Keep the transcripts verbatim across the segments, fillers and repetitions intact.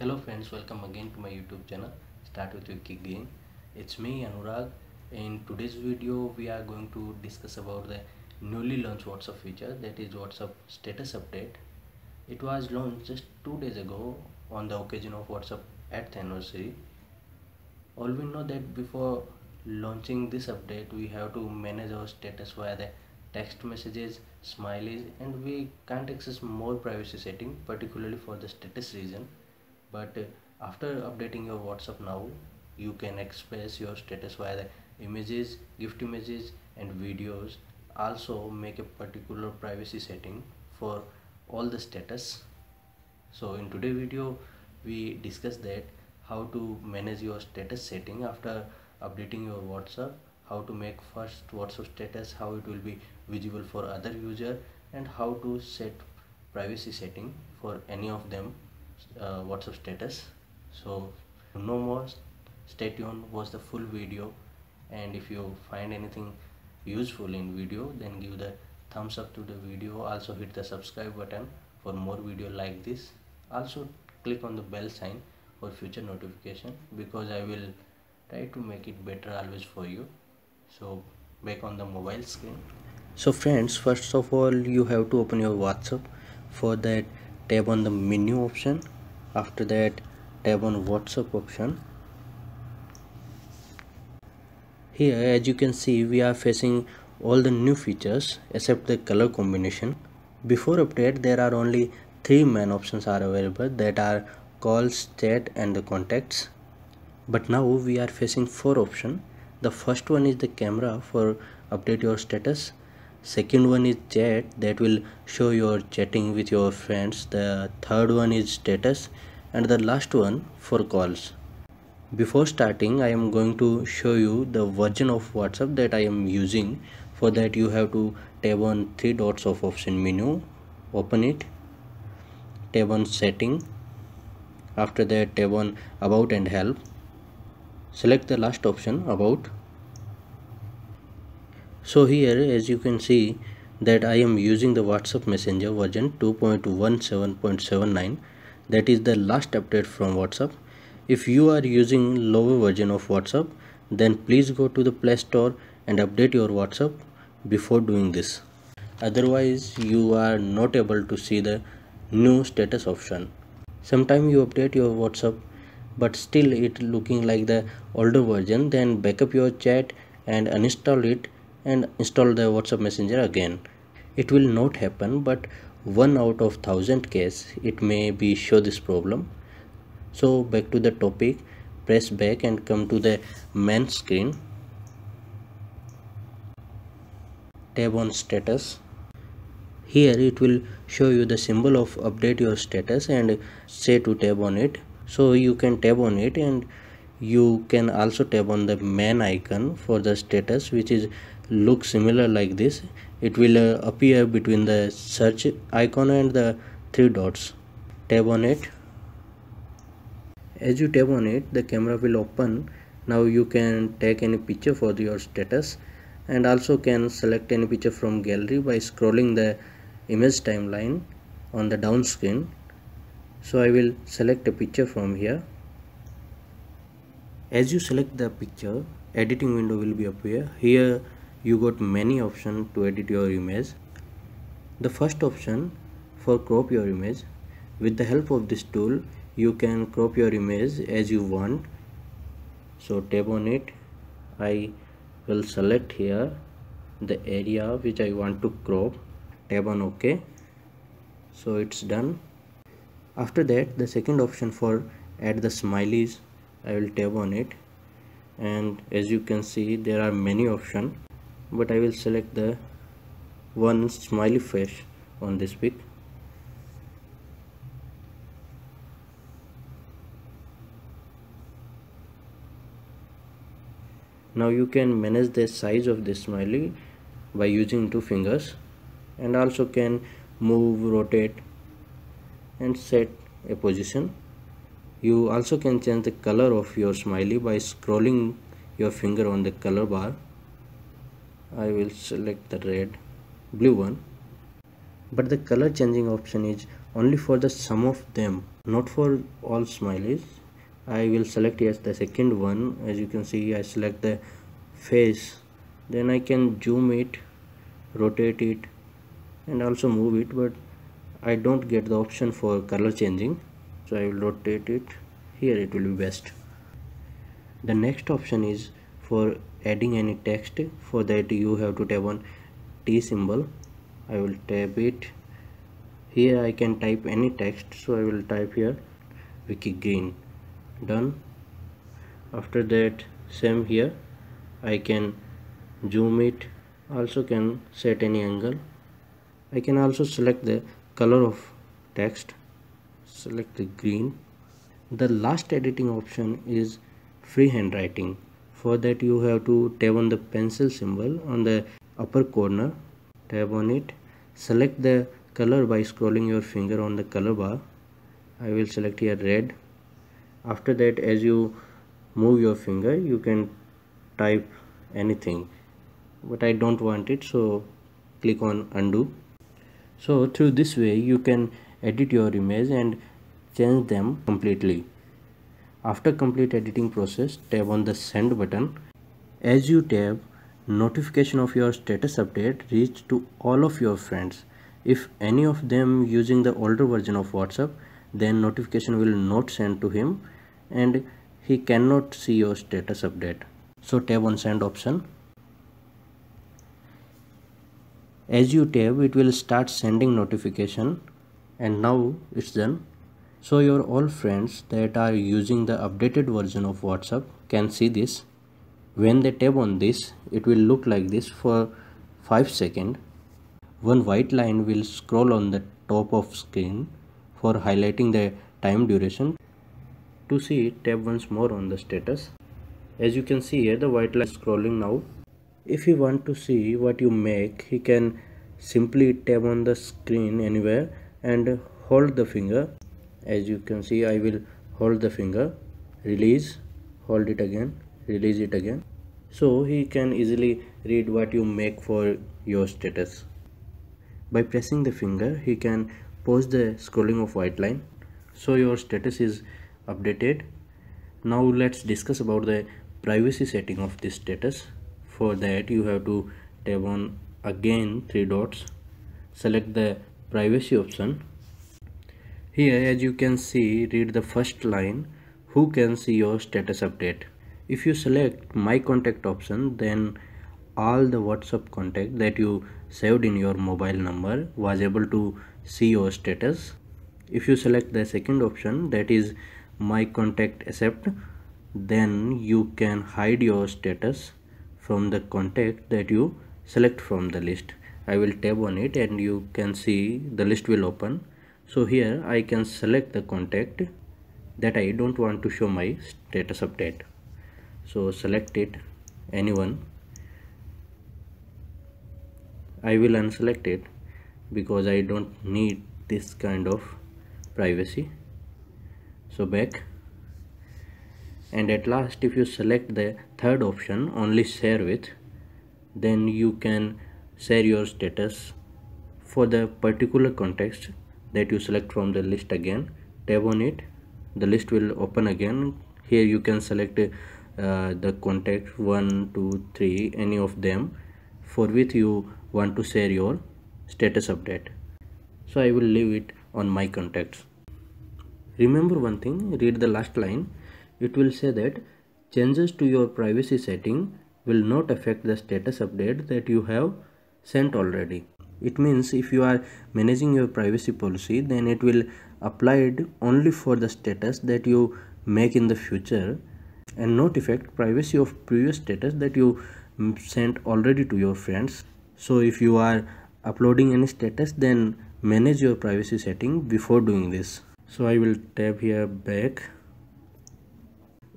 Hello friends, welcome again to my YouTube channel Start With WIKIGREEN. It's me Anurag. In today's video we are going to discuss about the newly launched WhatsApp feature, that is WhatsApp status update. It was launched just two days ago on the occasion of WhatsApp eighth anniversary. All we know that before launching this update we have to manage our status via the text messages, smileys, and we can't access more privacy setting, particularly for the status reason. But after updating your WhatsApp now, you can express your status via the images, gift images and videos. Also make a particular privacy setting for all the status. So in today's video we discuss that how to manage your status setting after updating your WhatsApp, how to make first WhatsApp status, how it will be visible for other user, and how to set privacy setting for any of them Uh, WhatsApp status. So no more, stay tuned, watch the full video, and if you find anything useful in video then give the thumbs up to the video. Also hit the subscribe button for more video like this. Also click on the bell sign for future notification, because I will try to make it better always for you. So back on the mobile screen. So friends, first of all you have to open your WhatsApp. For that, tap on the menu option, after that tap on WhatsApp option. Here as you can see we are facing all the new features except the color combination. Before update there are only three main options are available, that are calls, chat and the contacts. But now we are facing four options. The first one is the camera for update your status. Second one is chat, that will show your chatting with your friends. The third one is status, and the last one for calls. Before starting I am going to show you the version of WhatsApp that I am using. For that you have to tap on three dots of option menu, open it, tap on setting, after that tap on about and help, select the last option about. So here as you can see that I am using the WhatsApp Messenger version two point one seven point seven nine, that is the last update from WhatsApp. If you are using lower version of WhatsApp then please go to the Play Store and update your WhatsApp before doing this. Otherwise you are not able to see the new status option. Sometime you update your WhatsApp but still it looking like the older version, then backup your chat and uninstall it and install the WhatsApp Messenger again. It will not happen, but one out of thousand case it may be show this problem. So back to the topic, press back and come to the main screen. Tab on status. Here it will show you the symbol of update your status and say to tab on it. So you can tab on it, and you can also tap on the main icon for the status, which is look similar like this. It will uh, appear between the search icon and the three dots. Tap on it. As you tap on it the camera will open. Now you can take any picture for your status, and also can select any picture from gallery by scrolling the image timeline on the down screen. So I will select a picture from here. As you select the picture, editing window will be appear. Here you got many options to edit your image. The first option for crop your image. With the help of this tool you can crop your image as you want. So tap on it. I will select here the area which I want to crop. Tap on OK. So it's done. After that the second option for add the smileys, I will tap on it, and as you can see there are many options, but I will select the one smiley face on this pic. Now you can manage the size of the smiley by using two fingers, and also can move, rotate and set a position. You also can change the color of your smiley by scrolling your finger on the color bar. I will select the red, blue one. But the color changing option is only for the sum of them. not for all smileys. I will select yes the second one. As you can see, I select the face, then I can zoom it, rotate it, and also move it, but I don't get the option for color changing, so I will rotate it here. It will be best. The next option is for adding any text. For that you have to tap on T symbol. I will tap it. Here I can type any text, so I will type here WIKIGREEN. Done. After that, same here, I can zoom it, also can set any angle. I can also select the color of text, select the green. The last editing option is free handwriting. For that you have to tap on the pencil symbol on the upper corner, tap on it, select the color by scrolling your finger on the color bar. I will select here red. After that, as you move your finger, you can type anything, but I don't want it, so click on undo. So through this way you can edit your image and change them completely. After complete editing process, tap on the send button. As you tap, notification of your status update reach to all of your friends. If any of them using the older version of WhatsApp, then notification will not send to him and he cannot see your status update. So tap on send option. As you tap, it will start sending notification, and now it's done. So your all friends that are using the updated version of WhatsApp can see this. When they tap on this, it will look like this for five seconds. One white line will scroll on the top of screen for highlighting the time duration. To see it, tap once more on the status. As you can see here, the white line is scrolling now. If you want to see what you make, he can simply tap on the screen anywhere and hold the finger. As you can see, I will hold the finger, release, hold it again, release it again. So he can easily read what you make for your status. By pressing the finger, he can pause the scrolling of white line. So your status is updated. Now let's discuss about the privacy setting of this status. For that you have to tap on again three dots, select the privacy option. Here, as you can see, read the first line, who can see your status update. If you select my contact option, then all the WhatsApp contact that you saved in your mobile number was able to see your status. If you select the second option, that is my contact accept, then you can hide your status from the contact that you select from the list. I will tap on it and you can see the list will open. So here I can select the contact that I don't want to show my status update. So select it, anyone. I will unselect it because I don't need this kind of privacy. So back, and at last, if you select the third option, only share with, then you can share your status for the particular context that you select from the list. Again tap on it, the list will open again. Here you can select uh, the contact one two three, any of them for which you want to share your status update. So I will leave it on my contacts. Remember one thing, read the last line. It will say that changes to your privacy setting will not affect the status update that you have sent already. It means if you are managing your privacy policy, then it will apply it only for the status that you make in the future and not affect privacy of previous status that you sent already to your friends. So if you are uploading any status, then manage your privacy setting before doing this. So I will tap here back.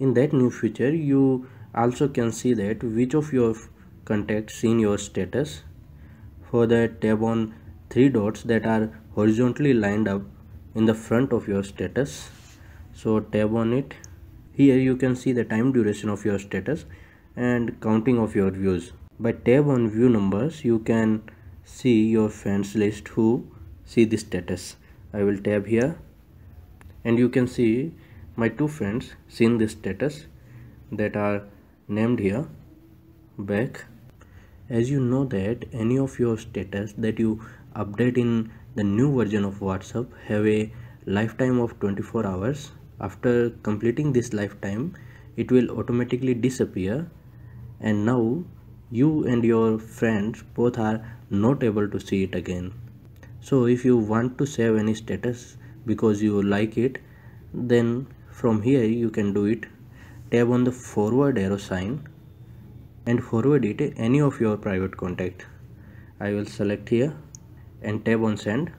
In that new feature, you also can see that which of your contacts seen your status. For that, tap on three dots that are horizontally lined up in the front of your status. So tap on it. Here you can see the time duration of your status and counting of your views. By tap on view numbers, you can see your friends list who see the status. I will tap here and you can see my two friends seen this status that are named here back. As you know that any of your status that you update in the new version of WhatsApp have a lifetime of twenty-four hours. After completing this lifetime, it will automatically disappear, and now you and your friends both are not able to see it again. So if you want to save any status because you like it, then from here you can do it. Tap on the forward arrow sign and forward it any of your private contact. I will select here and tap on send.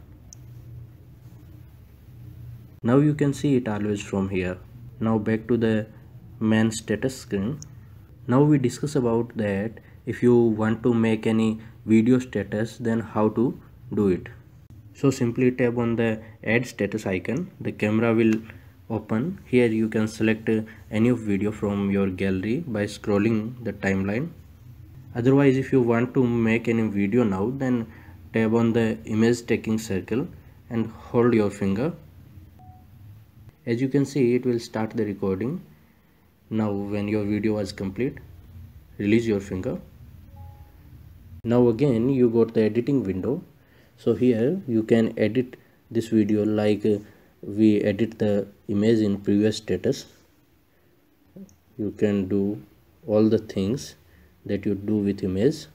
Now you can see it always from here. Now back to the main status screen. Now we discuss about that if you want to make any video status, then how to do it. So simply tap on the add status icon. The camera will open. Here you can select any of video from your gallery by scrolling the timeline. Otherwise, if you want to make any video now, then tap on the image taking circle and hold your finger. As you can see, it will start the recording. Now when your video was complete, release your finger. Now again you got the editing window. So here you can edit this video like uh, we edit the image in previous status. You can do all the things that you do with image.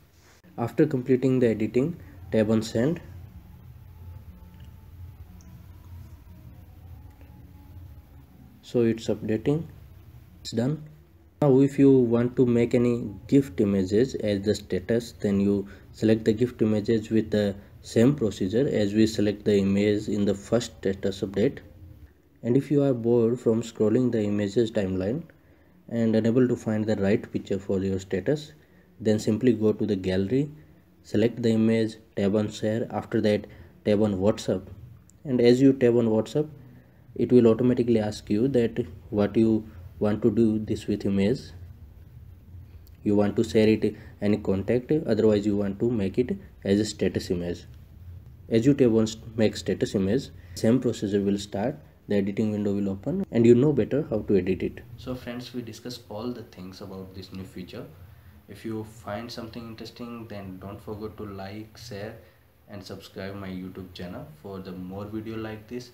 After completing the editing, tap on send. So it's updating. It's done. Now if you want to make any gift images as the status, then you select the gift images with the same procedure as we select the image in the first status update. And if you are bored from scrolling the images timeline and unable to find the right picture for your status, then simply go to the gallery, select the image, tab on share, after that tab on WhatsApp, and as you tab on WhatsApp, it will automatically ask you that what you want to do this with image. You want to share it any contact, otherwise you want to make it as a status image. As you tap on make status image, same procedure will start. The editing window will open and you know better how to edit it. So friends, we discussed all the things about this new feature. If you find something interesting, then don't forget to like, share and subscribe my YouTube channel for the more video like this,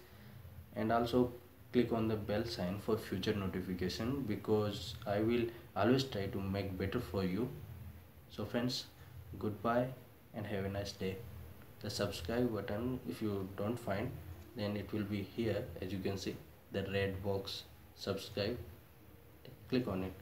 and also click on the bell sign for future notification, because I will always try to make better for you. So friends, goodbye and have a nice day. The subscribe button, if you don't find, then it will be here. As you can see, the red box subscribe, click on it.